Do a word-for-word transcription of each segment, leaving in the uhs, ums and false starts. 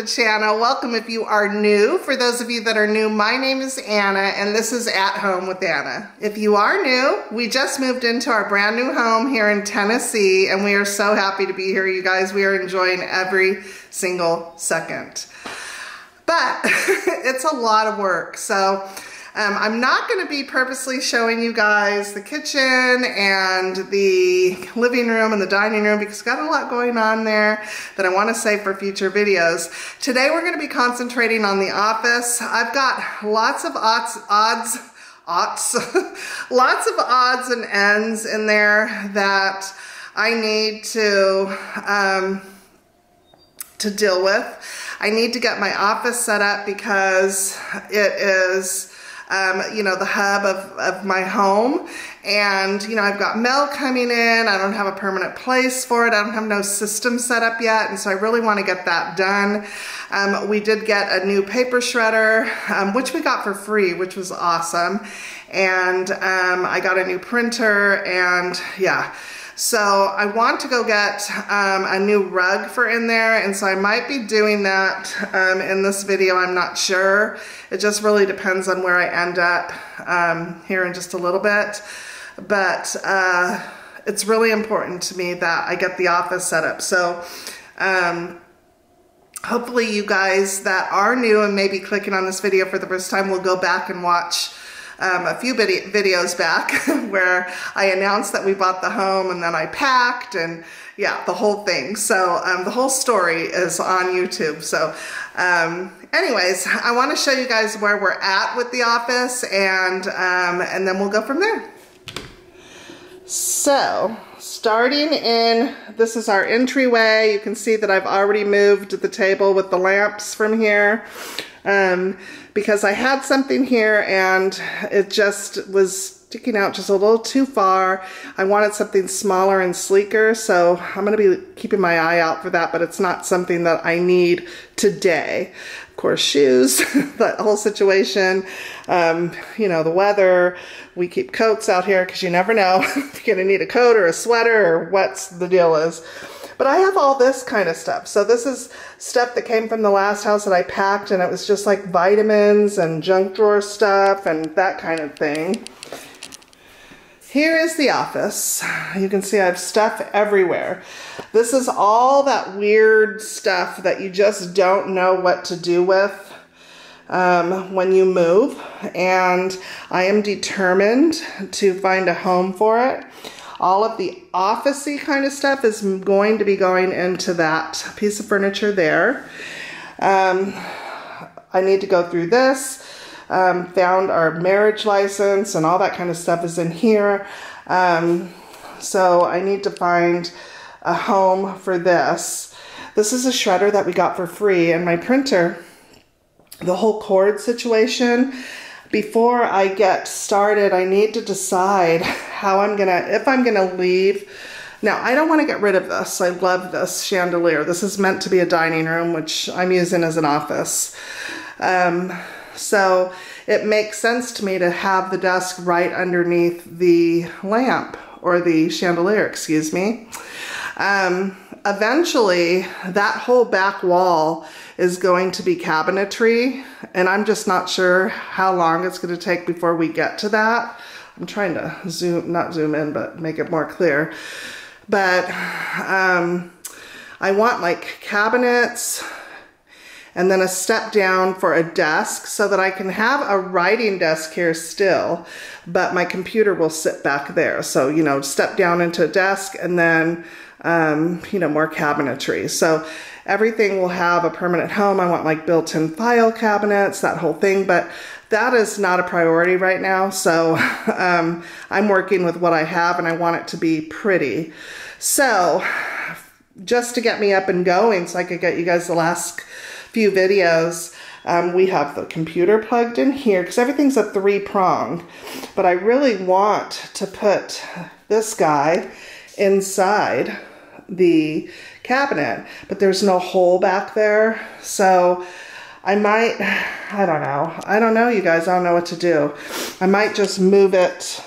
the channel. Welcome if you are new. For those of you that are new, my name is Anna and this is At Home with Anna. If you are new, we just moved into our brand new home here in Tennessee and we are so happy to be here, you guys. We are enjoying every single second. But it's a lot of work. So um, I'm not going to be purposely showing you guys the kitchen and the living room and the dining room because I've got a lot going on there that I want to save for future videos. Today we're going to be concentrating on the office. I've got lots of odds, odds, odds lots of odds and ends in there that I need to, um, to deal with. I need to get my office set up because it is, um, you know, the hub of, of my home. And, you know, I've got mail coming in. I don't have a permanent place for it. I don't have no system set up yet. And so I really want to get that done. Um, we did get a new paper shredder, um, which we got for free, which was awesome. And um, I got a new printer and yeah. So I want to go get um, a new rug for in there, and so I might be doing that um, in this video, I'm not sure. It just really depends on where I end up um, here in just a little bit. But uh, it's really important to me that I get the office set up. So um, hopefully you guys that are new and maybe clicking on this video for the first time will go back and watch Um, a few vid videos back where I announced that we bought the home and then I packed and yeah, the whole thing. So um, the whole story is on YouTube. So um, anyways, I want to show you guys where we're at with the office and, um, and then we'll go from there. So starting in, this is our entryway. You can see that I've already moved the table with the lamps from here. Um, because I had something here and it just was sticking out just a little too far. I wanted something smaller and sleeker, so I'm going to be keeping my eye out for that, but it's not something that I need today. Of course, shoes, that whole situation, um, you know, the weather. We keep coats out here because you never know if you're going to need a coat or a sweater or what's the deal is. But I have all this kind of stuff. So this is stuff that came from the last house that I packed, and it was just like vitamins and junk drawer stuff and that kind of thing. Here is the office. You can see I have stuff everywhere. This is all that weird stuff that you just don't know what to do with um, when you move. And I am determined to find a home for it. All of the office-y kind of stuff is going to be going into that piece of furniture there. Um, I need to go through this. Um, found our marriage license and all that kind of stuff is in here. Um, so I need to find a home for this. This is a shredder that we got for free, and my printer, the whole cord situation. Before I get started, I need to decide how I'm gonna, if I'm gonna leave. Now, I don't wanna get rid of this. I love this chandelier. This is meant to be a dining room, which I'm using as an office. Um, so it makes sense to me to have the desk right underneath the lamp or the chandelier, excuse me. Um, eventually, that whole back wall is going to be cabinetry, and I'm just not sure how long it's going to take before we get to that. I'm trying to zoom, not zoom in, but make it more clear. But um, I want like cabinets and then a step down for a desk so that I can have a writing desk here still, but my computer will sit back there. So, you know, step down into a desk and then, um, you know, more cabinetry. So everything will have a permanent home. I want like built-in file cabinets, that whole thing, but that is not a priority right now. So um, I'm working with what I have and I want it to be pretty. So just to get me up and going so I could get you guys the last few videos, um, we have the computer plugged in here because everything's a three prong, but I really want to put this guy inside the cabinet, but there's no hole back there. So I might, I don't know. I don't know, you guys, I don't know what to do. I might just move it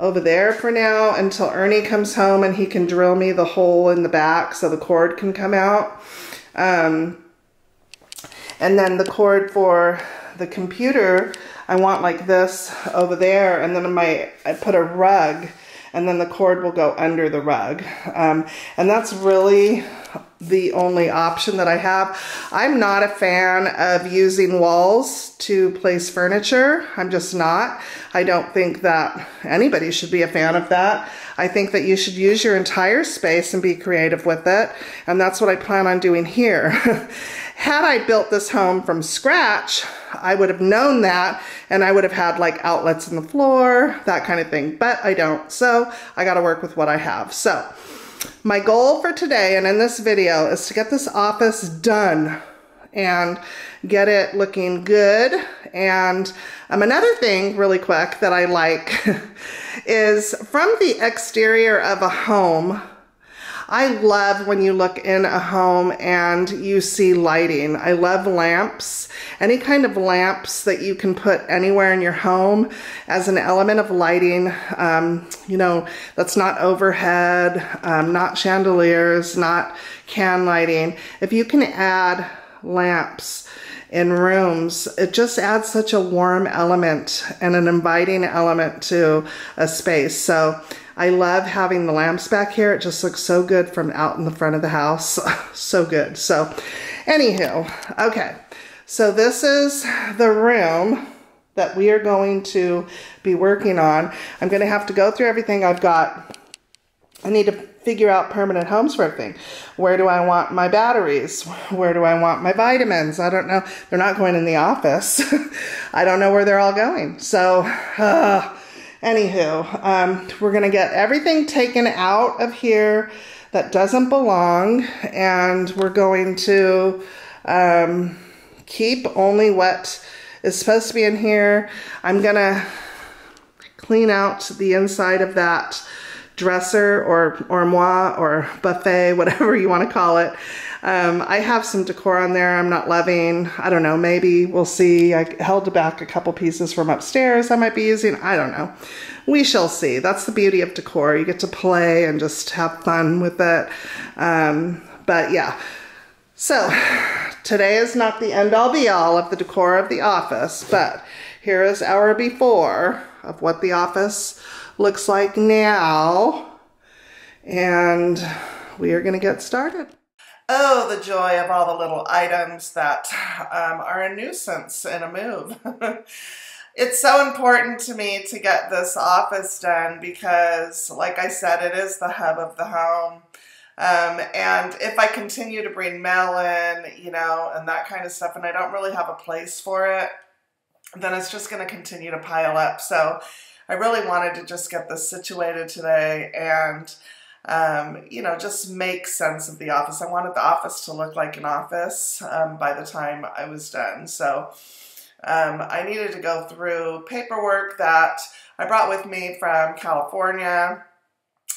over there for now until Ernie comes home and he can drill me the hole in the back so the cord can come out. Um, And then the cord for the computer, I want like this over there, and then my, I put a rug, and then the cord will go under the rug. Um, and that's really the only option that I have. I'm not a fan of using walls to place furniture. I'm just not. I don't think that anybody should be a fan of that. I think that you should use your entire space and be creative with it. And that's what I plan on doing here. Had I built this home from scratch, I would have known that, and I would have had like outlets in the floor, that kind of thing, but I don't. So I got to work with what I have. So my goal for today and in this video is to get this office done and get it looking good. And um, another thing really quick that I like is from the exterior of a home, I love when you look in a home and you see lighting. I love lamps. Any kind of lamps that you can put anywhere in your home as an element of lighting, um, you know, that's not overhead, um, not chandeliers, not can lighting. If you can add lamps in rooms, it just adds such a warm element and an inviting element to a space. So I love having the lamps back here. It just looks so good from out in the front of the house. So good. So anywho, okay. So this is the room that we are going to be working on. I'm going to have to go through everything I've got. I need to figure out permanent homes for everything. Where do I want my batteries? Where do I want my vitamins? I don't know. They're not going in the office. I don't know where they're all going. So, uh, anywho, um, we're going to get everything taken out of here that doesn't belong, and we're going to um, keep only what is supposed to be in here. I'm going to clean out the inside of that dresser or armoire or buffet, whatever you want to call it. Um, I have some decor on there I'm not loving. I don't know, maybe we'll see. I held back a couple pieces from upstairs I might be using. I don't know. We shall see. That's the beauty of decor. You get to play and just have fun with it. Um, but yeah, so today is not the end all be all of the decor of the office, but here is our before of what the office looks like now, and we are going to get started. Oh, the joy of all the little items that um, are a nuisance in a move. It's so important to me to get this office done because, like I said, it is the hub of the home. Um, and if I continue to bring mail in, you know, and that kind of stuff, and I don't really have a place for it, then it's just going to continue to pile up. So I really wanted to just get this situated today and, um, you know, just make sense of the office. I wanted the office to look like an office um, by the time I was done. So um, I needed to go through paperwork that I brought with me from California.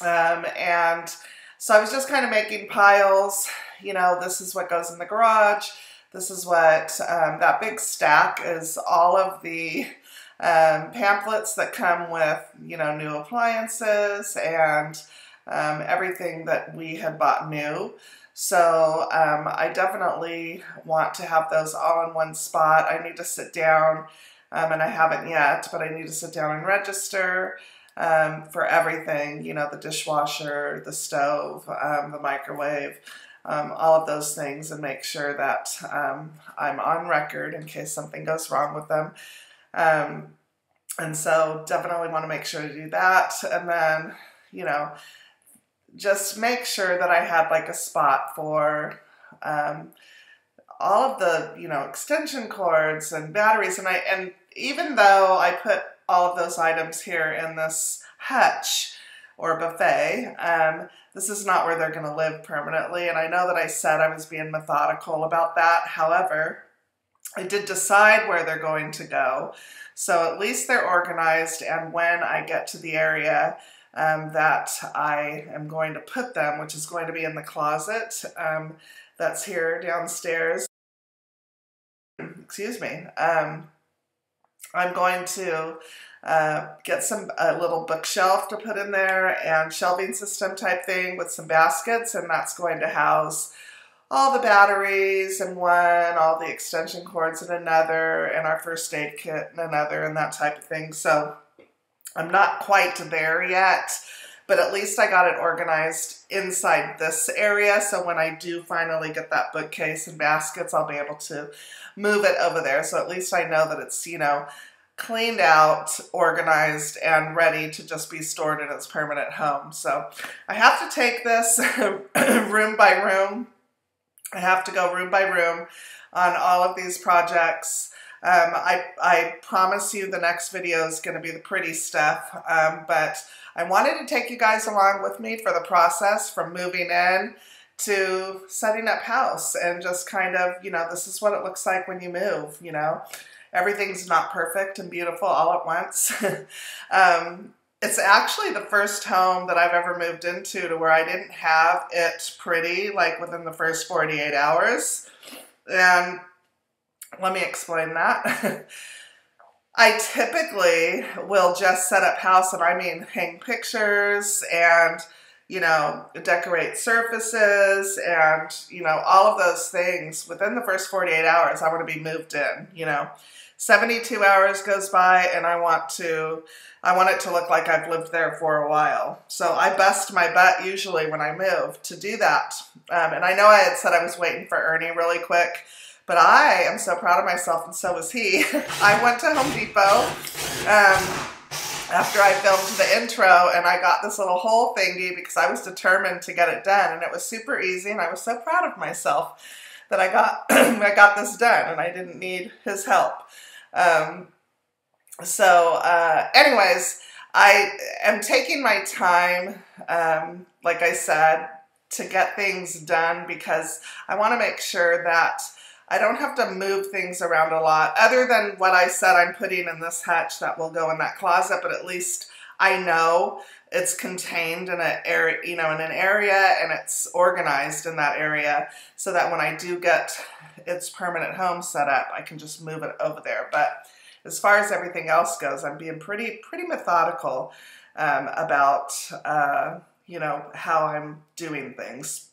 Um, and so I was just kind of making piles. You know, this is what goes in the garage. This is what, um, that big stack is all of the Um, pamphlets that come with, you know, new appliances and um, everything that we had bought new. So um, I definitely want to have those all in one spot. I need to sit down, um, and I haven't yet, but I need to sit down and register um, for everything, you know, the dishwasher, the stove, um, the microwave, um, all of those things, and make sure that um, I'm on record in case something goes wrong with them. Um, and so definitely want to make sure to do that. And then, you know, just make sure that I had like a spot for, um, all of the, you know, extension cords and batteries. And I, and even though I put all of those items here in this hutch or buffet, um, this is not where they're going to live permanently. And I know that I said I was being methodical about that. However, I did decide where they're going to go, so at least they're organized, and when I get to the area um, that I am going to put them, which is going to be in the closet um, that's here downstairs, excuse me, um, I'm going to uh, get some a little bookshelf to put in there and shelving system type thing with some baskets, and that's going to house all the batteries in one, all the extension cords in another, and our first aid kit in another, and that type of thing. So I'm not quite there yet, but at least I got it organized inside this area. So when I do finally get that bookcase and baskets, I'll be able to move it over there. So at least I know that it's, you know, cleaned out, organized, and ready to just be stored in its permanent home. So I have to take this room by room. I have to go room by room on all of these projects. Um, I, I promise you the next video is going to be the pretty stuff, um, but I wanted to take you guys along with me for the process from moving in to setting up house, and just kind of, you know, this is what it looks like when you move, you know. Everything's not perfect and beautiful all at once. um, it's actually the first home that I've ever moved into to where I didn't have it pretty, like within the first forty-eight hours. And let me explain that. I typically will just set up house, and I mean hang pictures and, you know, decorate surfaces and, you know, all of those things. Within the first forty-eight hours, I want to be moved in, you know. seventy-two hours goes by, and I want to, I want it to look like I've lived there for a while. So I bust my butt usually when I move to do that. Um, and I know I had said I was waiting for Ernie really quick, but I am so proud of myself, and so was he. I went to Home Depot um, after I filmed the intro, and I got this little hole thingy because I was determined to get it done, and it was super easy, and I was so proud of myself that I got I got this done, and I didn't need his help. Um, so, uh, anyways, I am taking my time, um, like I said, to get things done, because I want to make sure that I don't have to move things around a lot, other than what I said I'm putting in this hutch that will go in that closet, but at least I know it's contained in an area, you know, in an area, and it's organized in that area, so that when I do get its permanent home set up, I can just move it over there. But as far as everything else goes, I'm being pretty, pretty methodical um, about, uh, you know, how I'm doing things.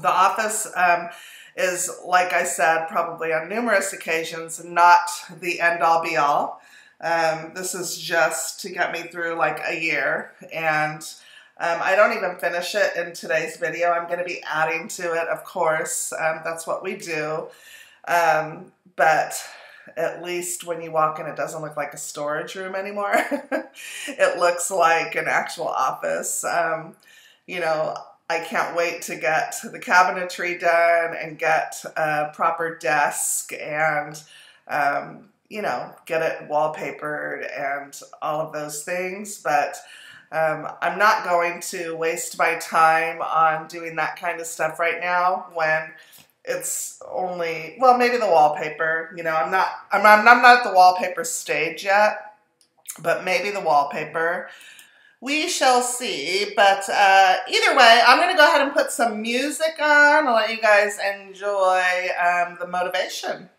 The office um, is, like I said, probably on numerous occasions, not the end-all be-all. Um, this is just to get me through like a year, and um, I don't even finish it in today's video. I'm going to be adding to it, of course. Um, that's what we do. Um, but at least when you walk in, it doesn't look like a storage room anymore. It looks like an actual office. Um, you know, I can't wait to get the cabinetry done and get a proper desk and, um, you know, get it wallpapered and all of those things. But um, I'm not going to waste my time on doing that kind of stuff right now when it's only, well, maybe the wallpaper, you know, I'm not, I'm, I'm not at the wallpaper stage yet, but maybe the wallpaper. We shall see, but uh, either way, I'm going to go ahead and put some music on and let you guys enjoy um, the motivation.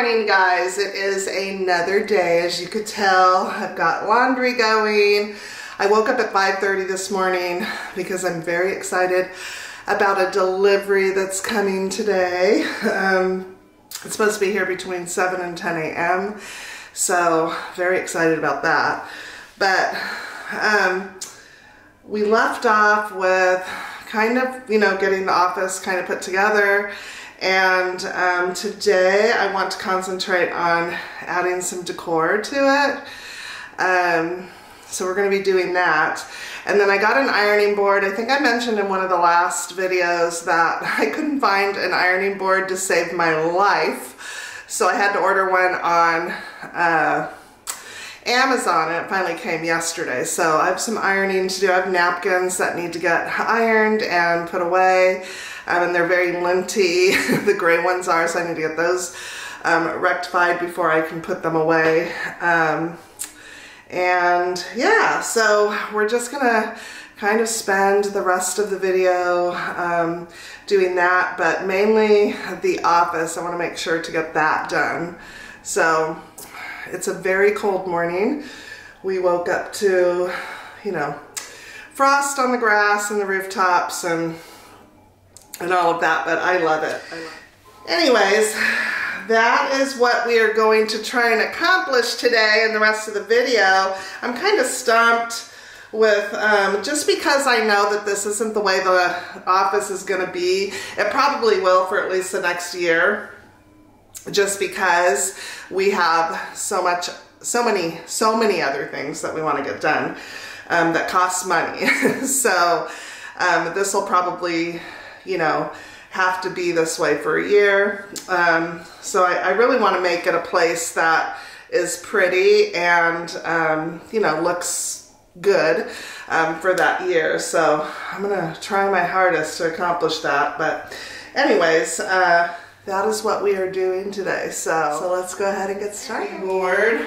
morning, guys. It is another day. As you could tell, I've got laundry going. I woke up at five thirty this morning because I'm very excited about a delivery that's coming today. Um, it's supposed to be here between seven and ten A M So very excited about that. But um, we left off with kind of, you know, getting the office kind of put together. And um, today I want to concentrate on adding some decor to it. Um, so we're going to be doing that. And then I got an ironing board. I think I mentioned in one of the last videos that I couldn't find an ironing board to save my life. So I had to order one on uh, Amazon, and it finally came yesterday. So I have some ironing to do. I have napkins that need to get ironed and put away. Um, and they're very linty, the gray ones are, so I need to get those um, rectified before I can put them away. Um, and yeah, so we're just gonna kind of spend the rest of the video um, doing that, but mainly the office. I wanna make sure to get that done. So it's a very cold morning. We woke up to, you know, frost on the grass and the rooftops and and all of that, but I love it. I love it. Anyways, that is what we are going to try and accomplish today and the rest of the video. I'm kind of stumped with, um, just because I know that this isn't the way the office is gonna be. It probably will for at least the next year, just because we have so much, so many, so many other things that we wanna get done um, that costs money. So um, this will probably, you know, have to be this way for a year. Um, so I, I really want to make it a place that is pretty and, um, you know, looks good um, for that year. So I'm going to try my hardest to accomplish that. But anyways, uh, that is what we are doing today. So, so let's go ahead and get started. Board.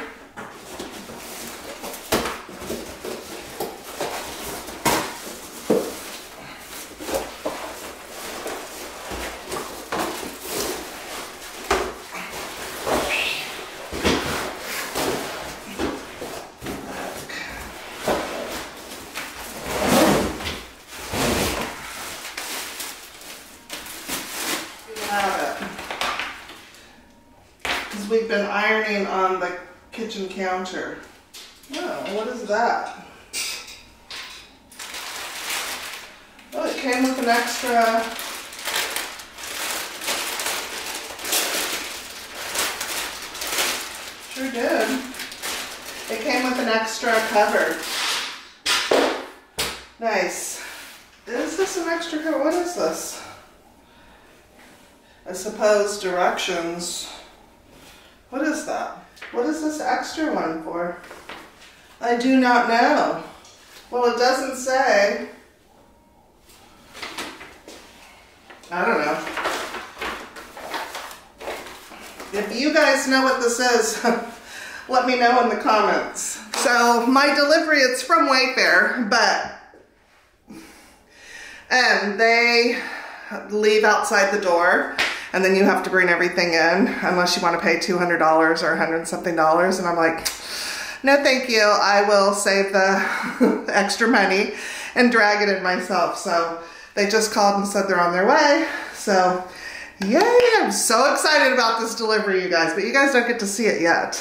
We've been ironing on the kitchen counter. Oh, what is that? Oh, it came with an extra sure did. It came with an extra cover. Nice. Is this an extra cover? What is this? I suppose directions. What is that? What is this extra one for? I do not know. Well, it doesn't say. I don't know. If you guys know what this is, let me know in the comments. So my delivery, it's from Wayfair, but and they leave outside the door. And then you have to bring everything in unless you want to pay two hundred dollars or a hundred and something dollars. And I'm like, no, thank you. I will save the extra money and drag it in myself. So they just called and said they're on their way. So yay, I'm so excited about this delivery, you guys, but you guys don't get to see it yet.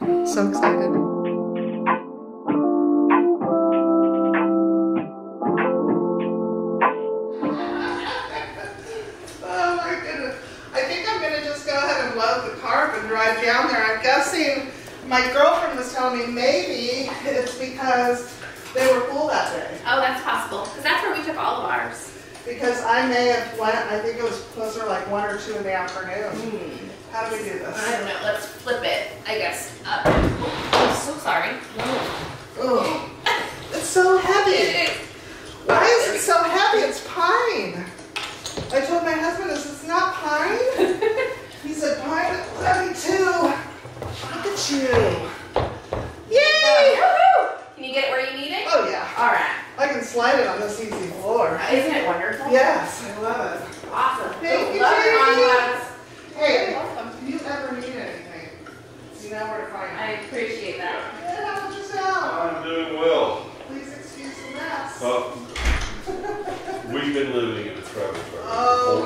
So excited. My girlfriend was telling me maybe it's because they were full that day. Oh, that's possible. Because that's where we took all of ours. Because I may have went, I think it was closer like one or two in the afternoon. Mm. How do we do this? I don't know. Let's flip it, I guess, up. Oh, I'm so sorry. Oh. It's so heavy. Why is it so heavy? It's pine. I told my husband, is this not pine? He said, pine is heavy too. Look at you. Yay! Woohoo! Can you get it where you need it? Oh, yeah. All right. I can slide it on this easy floor. Isn't it wonderful? Yes, I love it. Awesome. Thank you, love it on us. Hey, you're welcome.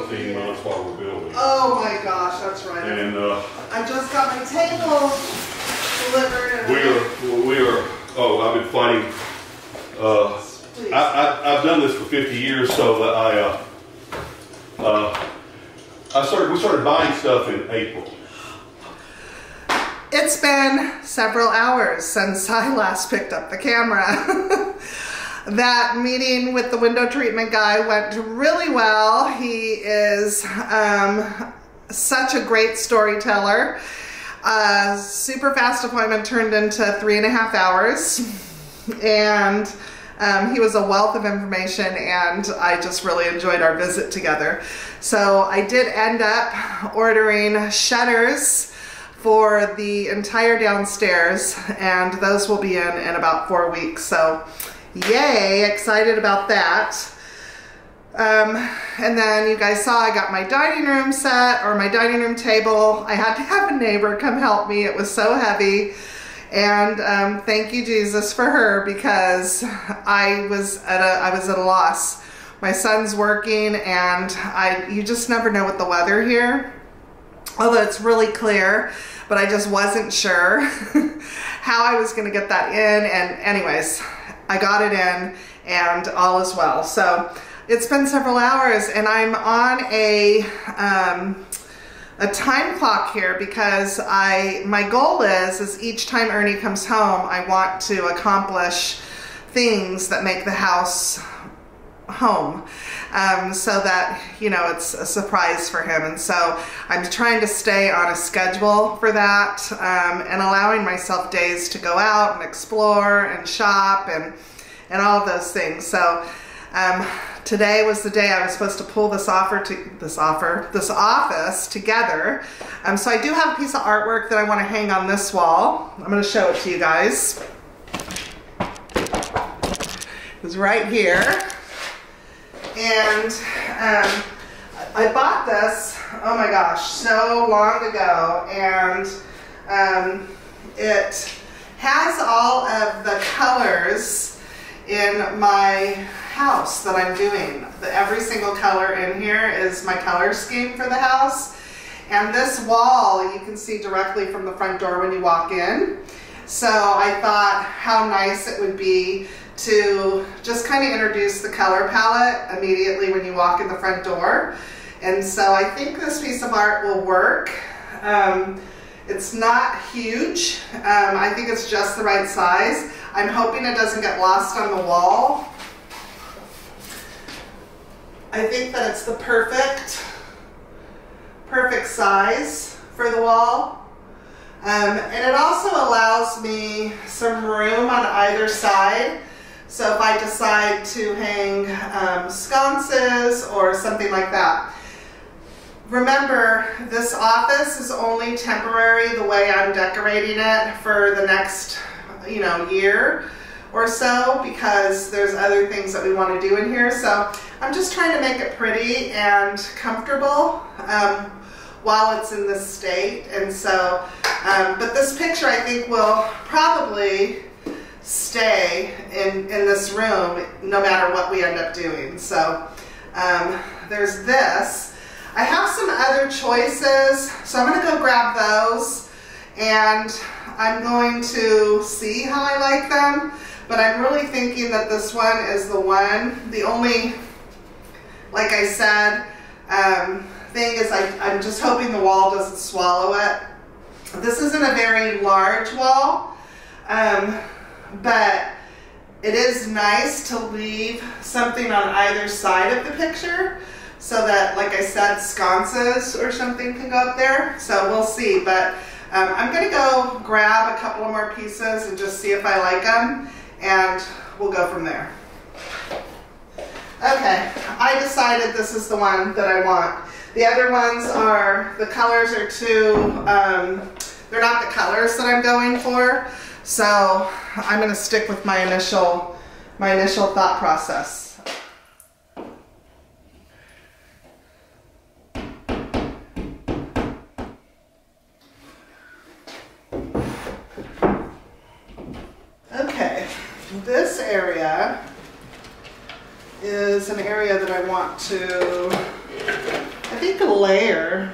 fourteen months while we're building. Oh my gosh, that's right. And uh, I just got my table delivered. And we are, we are. Oh, I've been fighting. Uh, I, I, I've done this for fifty years, so that I, uh, uh, I started. We started buying stuff in April. It's been several hours since I last picked up the camera. That meeting with the window treatment guy went really well. He is um, such a great storyteller. Uh, super fast appointment turned into three and a half hours. And um, he was a wealth of information, and I just really enjoyed our visit together. So I did end up ordering shutters for the entire downstairs, and those will be in in about four weeks. So yay, excited about that. Um, and then you guys saw I got my dining room set, or my dining room table. I had to have a neighbor come help me. It was so heavy. And um, thank you, Jesus, for her, because I was at a, I was at a loss. My son's working, and I you just never know with the weather here. Although it's really clear, but I just wasn't sure how I was going to get that in. And anyways, I got it in, and all is well. So it's been several hours, and I'm on a um, a time clock here, because I my goal is is each time Ernie comes home, I want to accomplish things that make the house home, um, so that, you know, it's a surprise for him. And so I'm trying to stay on a schedule for that, um, and allowing myself days to go out and explore and shop and and all of those things. So um, today was the day I was supposed to pull this offer to this offer this office together. Um, so I do have a piece of artwork that I want to hang on this wall. I'm going to show it to you guys. It's right here. And um, I bought this, oh my gosh, so long ago, and um, it has all of the colors in my house that I'm doing. The, every single color in here is my color scheme for the house. And this wall you can see directly from the front door when you walk in. So I thought how nice it would be to just kind of introduce the color palette immediately when you walk in the front door. And so I think this piece of art will work. Um, it's not huge. Um, I think it's just the right size. I'm hoping it doesn't get lost on the wall. I think that it's the perfect, perfect size for the wall. Um, and it also allows me some room on either side. So if I decide to hang um, sconces or something like that. Remember, this office is only temporary the way I'm decorating it for the next, you know, year or so, because there's other things that we want to do in here. So I'm just trying to make it pretty and comfortable um, while it's in this state. And so, um, but this picture I think will probably stay in, in this room no matter what we end up doing. So um, there's this. I have some other choices, so I'm going to go grab those, and I'm going to see how I like them, but I'm really thinking that this one is the one. The only, like I said, um, thing is I, I'm just hoping the wall doesn't swallow it. This isn't a very large wall. Um, But it is nice to leave something on either side of the picture so that, like I said, sconces or something can go up there. So we'll see. But um, I'm going to go grab a couple more pieces and just see if I like them, and we'll go from there. Okay, I decided this is the one that I want. The other ones are, the colors are too, um, they're not the colors that I'm going for. So I'm going to stick with my initial, my initial thought process. Okay, this area is an area that I want to think a layer.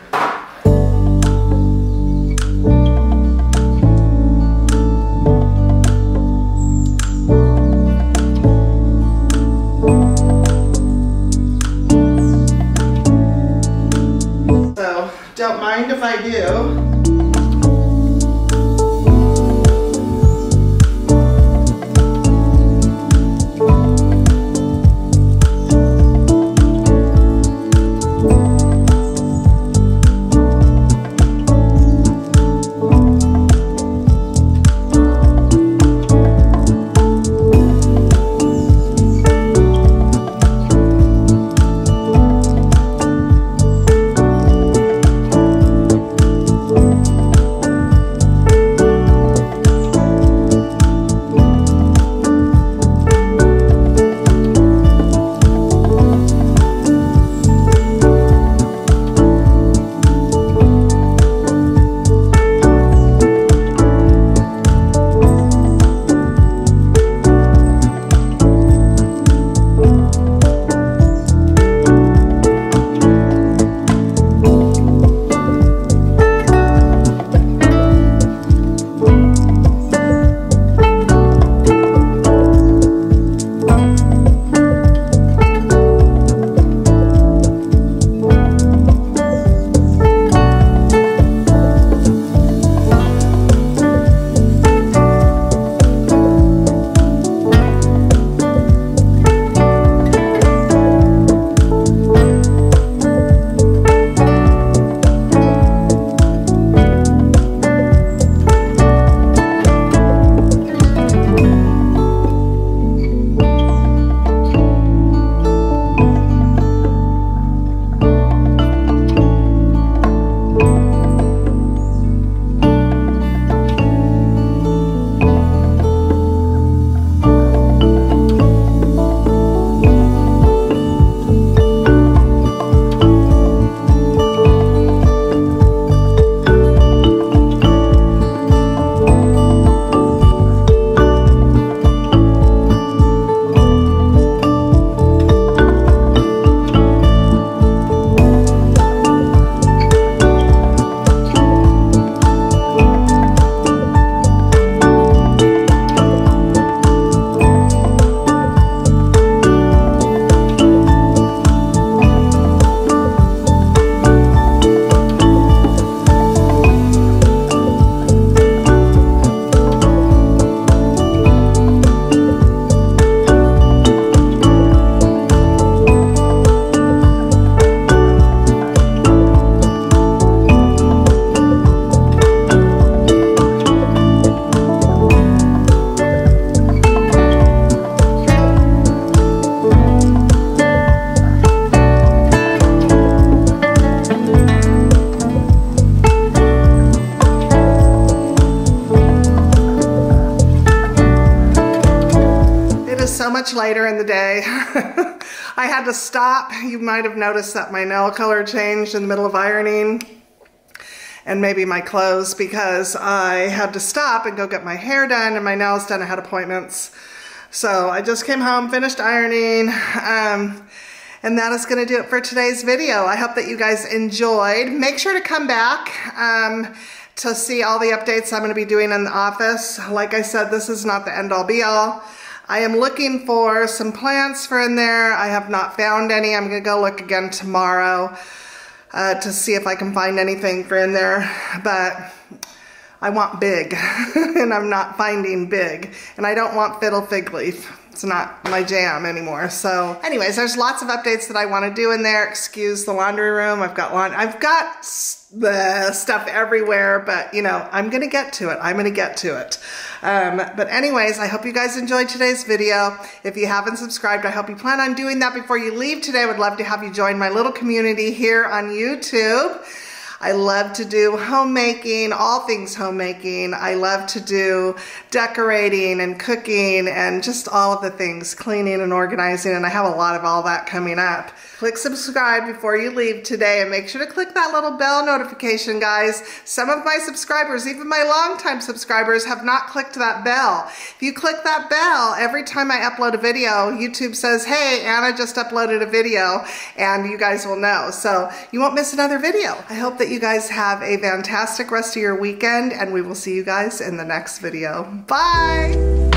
So don't mind if I do. Later in the day. I had to stop. You might have noticed that my nail color changed in the middle of ironing and maybe my clothes, because I had to stop and go get my hair done and my nails done. I had appointments. So I just came home, finished ironing, um, and that is going to do it for today's video. I hope that you guys enjoyed. Make sure to come back um, to see all the updates I'm going to be doing in the office. Like I said, this is not the end all be all. I am looking for some plants for in there. I have not found any. I'm gonna go look again tomorrow uh, to see if I can find anything for in there, but I want big and I'm not finding big, and I don't want fiddle fig leaf. It's not my jam anymore. So anyways, there's lots of updates that I want to do in there. Excuse the laundry room. I've got laundry. I've got the stuff everywhere, but you know, I'm going to get to it. I'm going to get to it. Um, but anyways, I hope you guys enjoyed today's video. If you haven't subscribed, I hope you plan on doing that before you leave today. I would love to have you join my little community here on YouTube. I love to do homemaking, all things homemaking. I love to do decorating and cooking and just all of the things, cleaning and organizing, and I have a lot of all that coming up. Click subscribe before you leave today and make sure to click that little bell notification, guys. Some of my subscribers, even my longtime subscribers, have not clicked that bell. If you click that bell, every time I upload a video, YouTube says, hey, Anna just uploaded a video, and you guys will know. So you won't miss another video. I hope that you guys have a fantastic rest of your weekend, and we will see you guys in the next video. Bye.